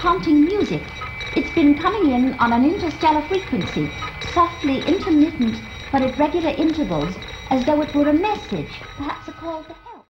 Haunting music. It's been coming in on an interstellar frequency, softly intermittent, but at regular intervals, as though it were a message, perhaps a call to help.